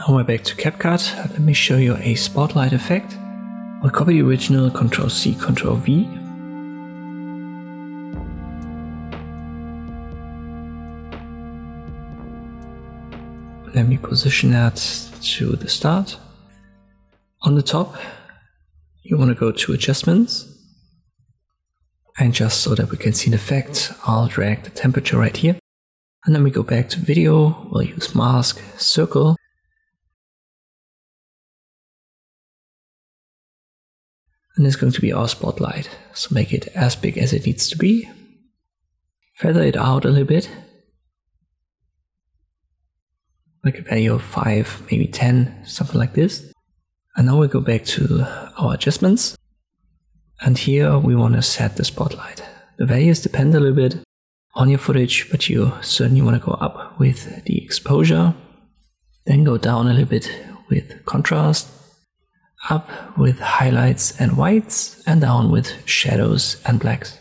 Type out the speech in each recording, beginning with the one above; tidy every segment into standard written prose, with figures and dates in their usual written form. Now we're back to CapCut. Let me show you a spotlight effect. We'll copy the original, Ctrl C, Ctrl V. Let me position that to the start. On the top, you want to go to Adjustments. And just so that we can see the effect, I'll drag the temperature right here. And then we go back to Video, we'll use Mask, Circle. And it's going to be our spotlight, so make it as big as it needs to be. Feather it out a little bit. Like a value of 5, maybe 10, something like this. And now we go back to our adjustments. And here we want to set the spotlight. The values depend a little bit on your footage, but you certainly want to go up with the exposure, then go down a little bit with contrast, up with highlights and whites, and down with shadows and blacks.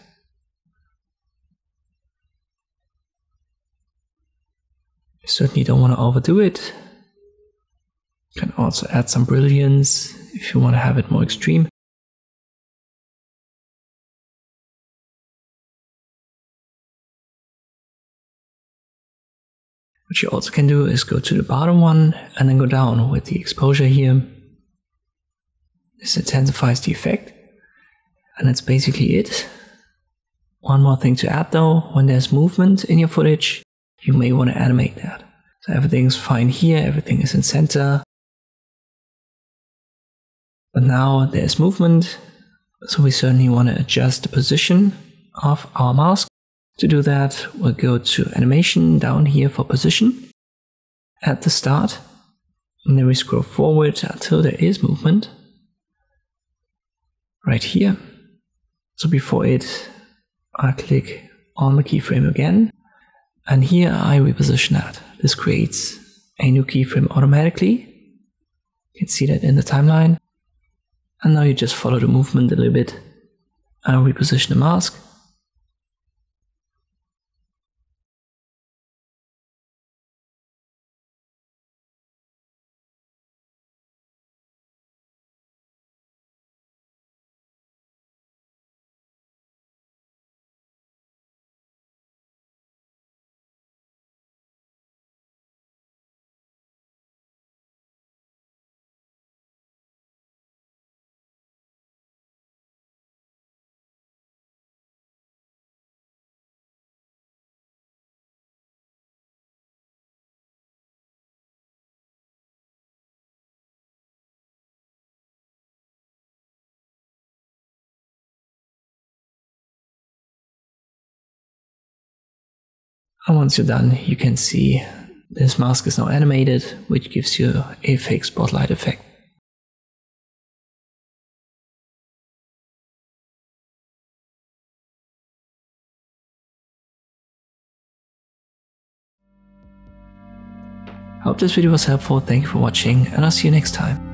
You certainly don't want to overdo it. You can also add some brilliance if you want to have it more extreme. What you also can do is go to the bottom one and then go down with the exposure here. This intensifies the effect, and that's basically it. One more thing to add though, when there's movement in your footage, you may want to animate that. So everything's fine here, everything is in center. But now there's movement, so we certainly want to adjust the position of our mask. To do that, we'll go to Animation, down here for Position, at the start, and then we scroll forward until there is movement, right here. So before it, I click on the keyframe again, and here I reposition that. This creates a new keyframe automatically. You can see that in the timeline. And now you just follow the movement a little bit. I'll reposition the mask. And once you're done, you can see this mask is now animated, which gives you a fake spotlight effect. I hope this video was helpful. Thank you for watching, and I'll see you next time.